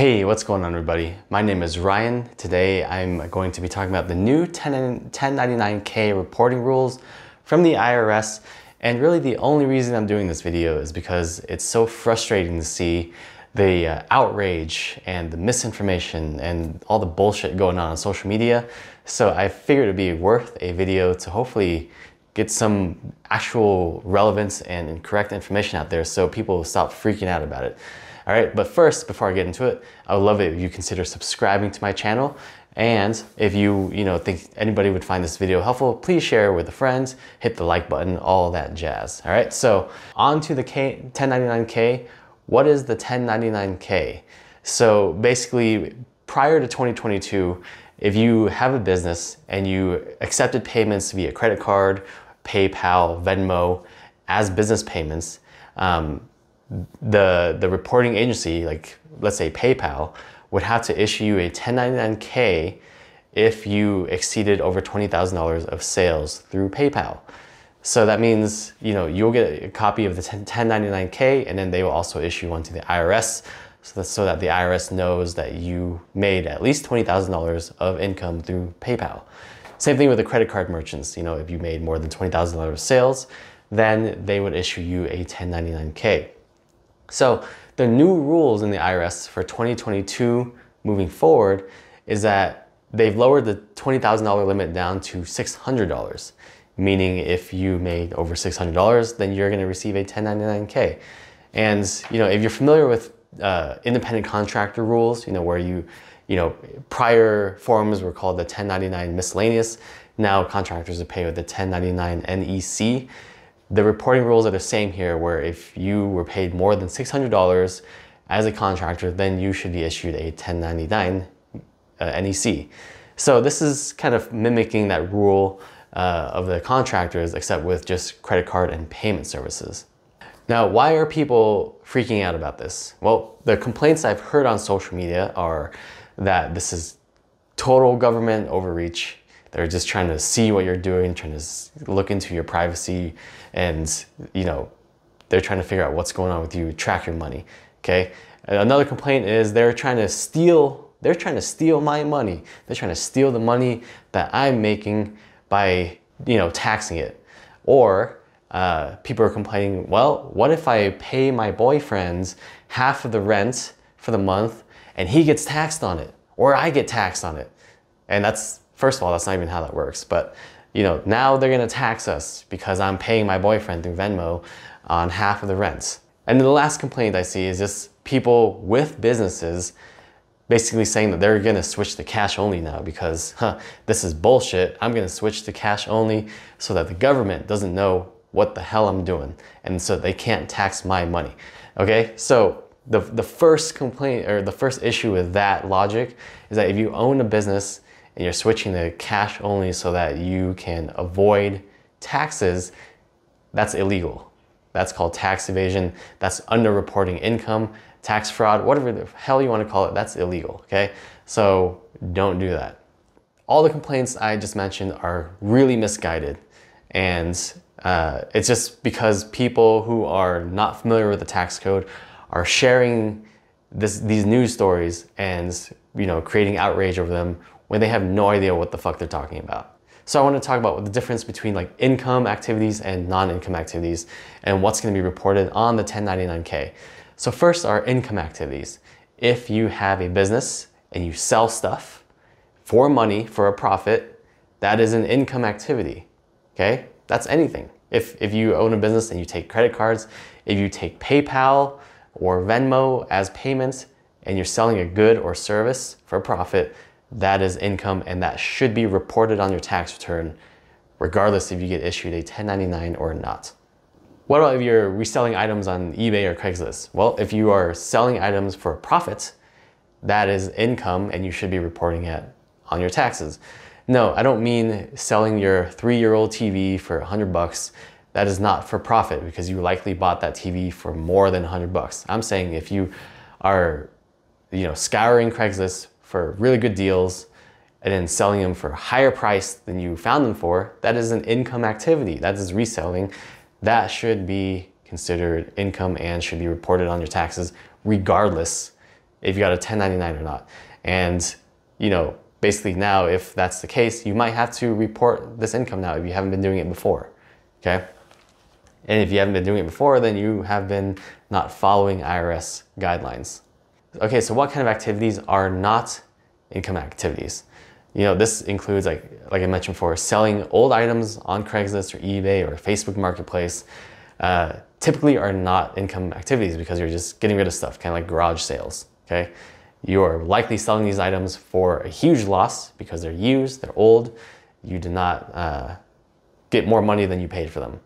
Hey, what's going on everybody? My name is Ryan. Today I'm going to be talking about the new 1099-K reporting rules from the IRS. And really the only reason I'm doing this video is because it's so frustrating to see the outrage and the misinformation and all the bullshit going on social media. So I figured it'd be worth a video to hopefully get some actual relevance and correct information out there so people will stop freaking out about it. All right, but first, before I get into it, I would love it if you consider subscribing to my channel. And if you think anybody would find this video helpful, please share with a friend, hit the like button, all that jazz. All right, so on to the 1099-K. What is the 1099-K? So basically, prior to 2022, if you have a business and you accepted payments via credit card, PayPal, Venmo, as business payments, the reporting agency, like let's say PayPal, would have to issue you a 1099-K if you exceeded over $20,000 of sales through PayPal. So that means, you know, you'll get a copy of the 1099-K and then they will also issue one to the IRS so that the IRS knows that you made at least $20,000 of income through PayPal. Same thing with the credit card merchants. You know, if you made more than $20,000 of sales, then they would issue you a 1099-K. So the new rules in the IRS for 2022 moving forward is that they've lowered the $20,000 limit down to $600, meaning if you made over $600, then you're going to receive a 1099-K. And you know, if you're familiar with independent contractor rules, you know, where you know, prior forms were called the 1099 miscellaneous. Now contractors are paid with the 1099-NEC. The reporting rules are the same here, where if you were paid more than $600 as a contractor, then you should be issued a 1099-NEC. So this is kind of mimicking that rule of the contractors, except with just credit card and payment services. Now, why are people freaking out about this? Well, the complaints I've heard on social media are that this is total government overreach. They're just trying to see what you're doing, trying to look into your privacy, and you know, they're trying to figure out what's going on with you, track your money. Okay. And another complaint is they're trying to steal my money. They're trying to steal the money that I'm making by, you know, taxing it. Or people are complaining, well, what if I pay my boyfriend half of the rent for the month and he gets taxed on it, or I get taxed on it? And that's, first of all, that's not even how that works, but you know, now they're gonna tax us because I'm paying my boyfriend through Venmo on half of the rent. And then the last complaint I see is just people with businesses basically saying that they're gonna switch to cash only now because, huh, this is bullshit. I'm gonna switch to cash only so that the government doesn't know what the hell I'm doing and so they can't tax my money. Okay, so the first complaint, or the first issue with that logic, is that if you own a business, and you're switching to cash only so that you can avoid taxes, that's illegal. That's called tax evasion. That's underreporting income, tax fraud, whatever the hell you want to call it, that's illegal, okay? So don't do that. All the complaints I just mentioned are really misguided. And it's just because people who are not familiar with the tax code are sharing these news stories and, you know, creating outrage over them when they have no idea what the fuck they're talking about. So I want to talk about the difference between like income activities and non-income activities and what's going to be reported on the 1099-K. So first are income activities. If you have a business and you sell stuff for money, for a profit, that is an income activity, okay? That's anything. If you own a business and you take credit cards, if you take PayPal or Venmo as payments and you're selling a good or service for a profit, that is income, and that should be reported on your tax return regardless if you get issued a 1099 or not. What about if you're reselling items on eBay or Craigslist? Well, if you are selling items for a profit, that is income and you should be reporting it on your taxes. No, I don't mean selling your 3-year-old TV for 100 bucks. That is not for profit because you likely bought that TV for more than 100 bucks. I'm saying if you are, you know, scouring Craigslist for really good deals and then selling them for a higher price than you found them for, that is an income activity. That is reselling. That should be considered income and should be reported on your taxes regardless if you got a 1099 or not. And you know, basically now, if that's the case, you might have to report this income now if you haven't been doing it before, okay? And if you haven't been doing it before, then you have been not following IRS guidelines. Okay, so what kind of activities are not income activities? You know, this includes, like I mentioned before, selling old items on Craigslist or eBay or Facebook Marketplace. Typically are not income activities because you're just getting rid of stuff, kind of like garage sales, okay? You're likely selling these items for a huge loss because they're used, they're old. You did not get more money than you paid for them.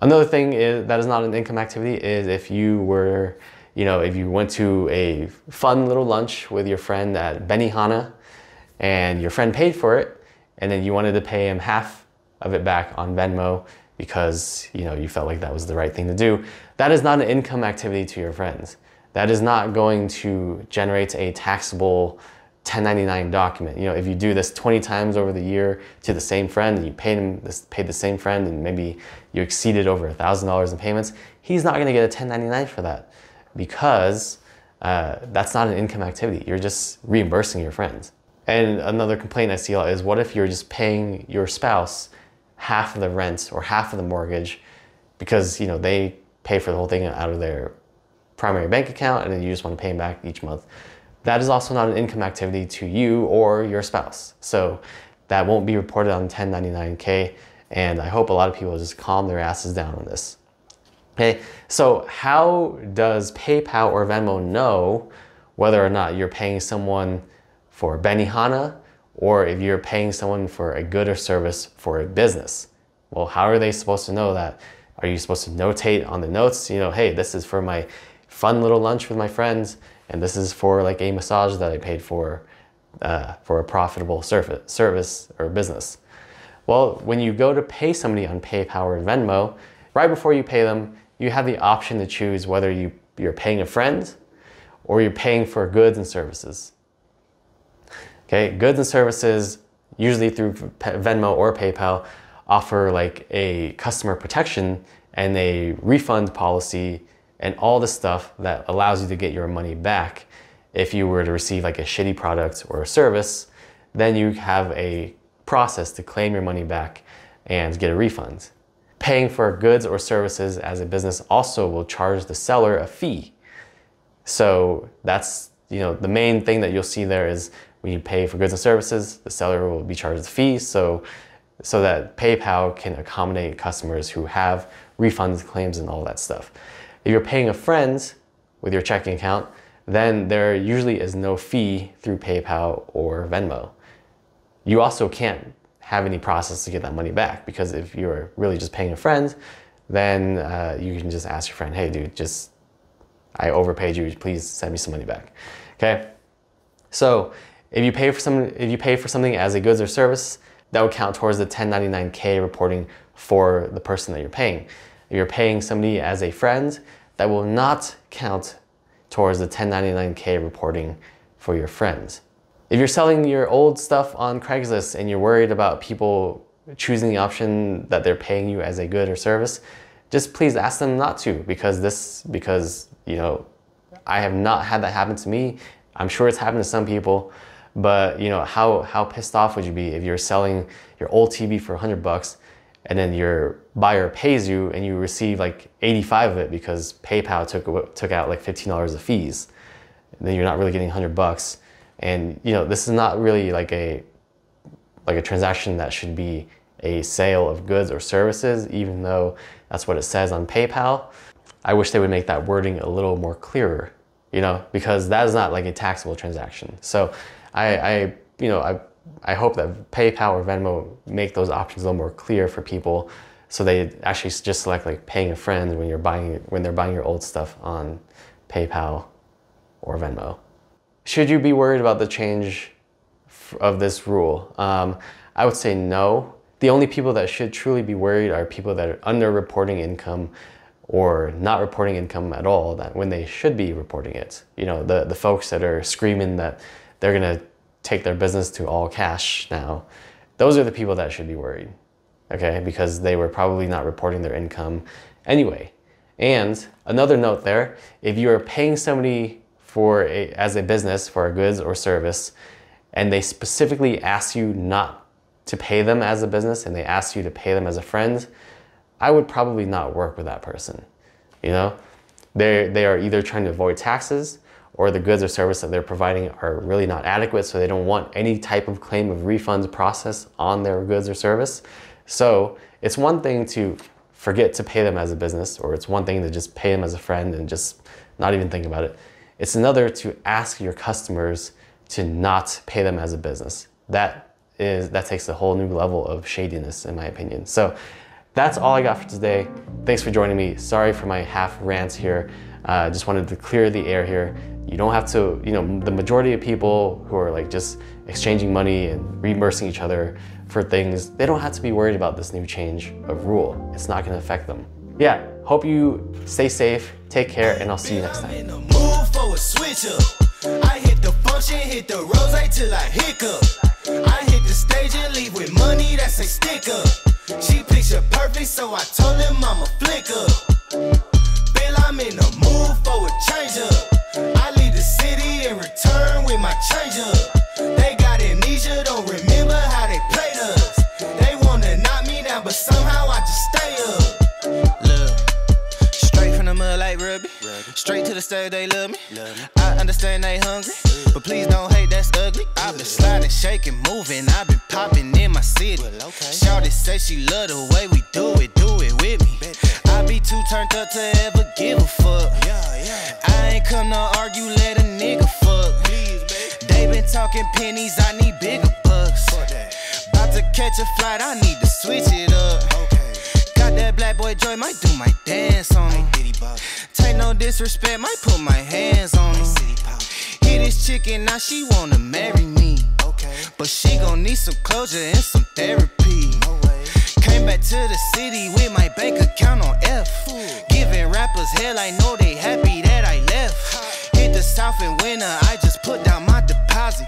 Another thing is, that is not an income activity, is if you were, you know, if you went to a fun little lunch with your friend at Benihana and your friend paid for it, and then you wanted to pay him half of it back on Venmo because, you know, you felt like that was the right thing to do. That is not an income activity to your friends. That is not going to generate a taxable 1099 document. You know, if you do this 20 times over the year to the same friend, and you paid the same friend, and maybe you exceeded over $1,000 in payments, he's not going to get a 1099 for that because that's not an income activity. You're just reimbursing your friends. And another complaint I see a lot is, what if you're just paying your spouse half of the rent or half of the mortgage because, you know, they pay for the whole thing out of their primary bank account, and then you just want to pay them back each month? That is also not an income activity to you or your spouse. So that won't be reported on 1099-K, and I hope a lot of people just calm their asses down on this. Okay, so how does PayPal or Venmo know whether or not you're paying someone for Benihana or if you're paying someone for a good or service for a business? Well, how are they supposed to know that? Are you supposed to notate on the notes, you know, hey, this is for my fun little lunch with my friends, and this is for like a massage that I paid for a profitable service or business? Well, when you go to pay somebody on PayPal or Venmo, right before you pay them, you have the option to choose whether you're paying a friend or you're paying for goods and services. Okay, goods and services, usually through Venmo or PayPal, offer like a customer protection and a refund policy and all the stuff that allows you to get your money back. If you were to receive like a shitty product or a service, then you have a process to claim your money back and get a refund. Paying for goods or services as a business also will charge the seller a fee. So that's, you know, the main thing that you'll see there is when you pay for goods and services, the seller will be charged a fee so that PayPal can accommodate customers who have refunds, claims, and all that stuff. If you're paying a friend with your checking account, then there usually is no fee through PayPal or Venmo. You also can't have any process to get that money back, because if you're really just paying a friend, then you can just ask your friend, hey dude, just, I overpaid you, please send me some money back, okay? So if you pay for something as a goods or service, that would count towards the 1099-K reporting for the person that you're paying. If you're paying somebody as a friend, that will not count towards the 1099-K reporting for your friends. If you're selling your old stuff on Craigslist and you're worried about people choosing the option that they're paying you as a good or service, just please ask them not to, because you know, I have not had that happen to me. I'm sure it's happened to some people, but you know, how pissed off would you be if you're selling your old TV for $100 and then your buyer pays you and you receive like 85 of it because PayPal took out like $15 of fees, and then you're not really getting $100. And you know, this is not really like a transaction that should be a sale of goods or services, even though that's what it says on PayPal. I wish they would make that wording a little more clearer, you know, because that is not like a taxable transaction. So I hope that PayPal or Venmo make those options a little more clear for people, so they actually just select like paying a friend when they're buying your old stuff on PayPal or Venmo. Should you be worried about the change of this rule? I would say no. The only people that should truly be worried are people that are underreporting income or not reporting income at all, that when they should be reporting it. You know, the folks that are screaming that they're gonna take their business to all cash now, those are the people that should be worried, okay? Because they were probably not reporting their income anyway. And another note there, if you are paying somebody as a business for a goods or service, and they specifically ask you not to pay them as a business and they ask you to pay them as a friend, I would probably not work with that person. You know, they are either trying to avoid taxes, or the goods or service that they're providing are really not adequate, so they don't want any type of claim of refunds process on their goods or service. So it's one thing to forget to pay them as a business, or it's one thing to just pay them as a friend and just not even think about it. It's another to ask your customers to not pay them as a business. That takes a whole new level of shadiness, in my opinion. So that's all I got for today. Thanks for joining me. Sorry for my half rant here. Just wanted to clear the air here. You don't have to, you know, the majority of people who are like just exchanging money and reimbursing each other for things, they don't have to be worried about this new change of rule. It's not gonna affect them. Yeah, hope you stay safe, take care, and I'll see you next time. In the mood for a switch up. I hit the function, hit the rose till I hiccup. I hit the stage and leave with money that's a sticker. She picture perfect, so I told him I'm a flicker. Bill, I'm in the mood for a change up. I leave the city and return with my change up. They got amnesia, don't remember how they played us. They wanna knock me down, but somehow I just stay up. Look, straight from the mud like rugby. Straight to the stage, they love me. I understand they hungry, but please don't hate, that's ugly. I've been sliding, shaking, moving. I've been popping in my city. Shawty say she love the way we do it with me. I be too turned up to ever give a fuck. I ain't come to argue, let a nigga fuck. They been talking pennies, I need bigger bucks. About to catch a flight, I need to switch it up. Got that black boy Joy, might do my dance on him. Take no disrespect, might put my hands on him. Hit this chicken, now she wanna marry me. But she gon' need some closure and some therapy. Came back to the city with my bank account on F. Giving rappers hell, I know they happy that I left. Hit the south in winter, I just put down my deposit.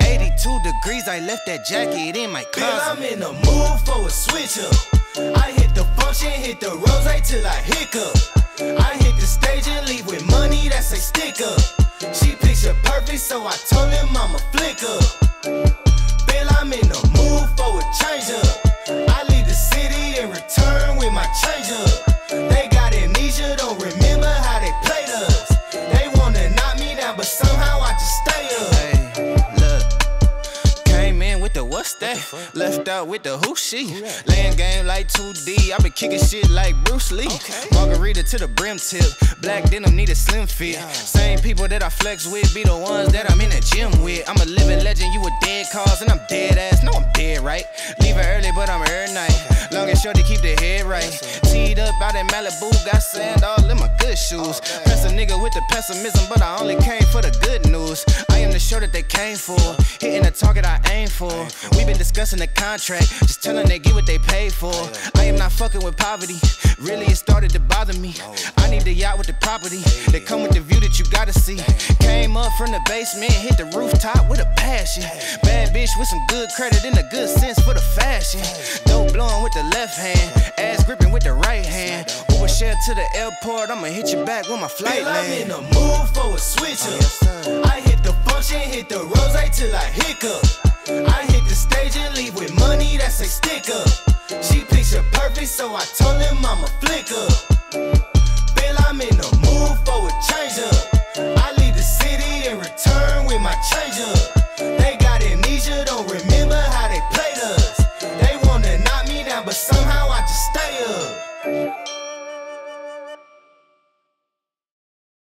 82 degrees, I left that jacket in my closet. Bill, I'm in the mood for a switch up. I hit the function, hit the rose till I hiccup. I hit the stage and leave with money that's a sticker. She picture perfect, so I told him I'm a flicker. Bill, I'm in the mood for a change up. I leave the city and return with my change up. They got amnesia, don't remember how they played us. They wanna knock me down, but somehow I just stay up. Hey, look, came in with the what's that? Left out with the who she? Laying game like 2D, I been kicking shit like Bruce Lee. Margarita to the brim tip, black denim need a slim fit. Same people that I flex with be the ones that I'm in the gym with. I'm a living legend, you a dead cause, and I'm dead ass. No, I'm dead, right? Leaving early, but I'm early night. Long and short to keep the head right. Teed up out in Malibu, got sand all in my good shoes. Press a nigga with the pessimism, but I only came for the good news. I am the show that they came for, hitting the target I aim for. We been discussing the contract, just telling they get what they paid for. I am not fucking with poverty, really it started to bother me. I need the yacht with the property, they come with the view that you gotta see. Came up from the basement, hit the rooftop with a passion. Bad bitch with some good credit and a good sense for the fashion. Dope blowing with the left hand, ass gripping with the right hand. Uber share to the airport, I'ma hit you back when my flight land. I'm in the mood for a switch up. I hit the function, hit the rose till I hiccup. I hit the stage and leave with money that's a sticker. She picture perfect, so I told him I'm a flicker. Bill, I'm in the mood for a change up. I leave the city and return with my change up.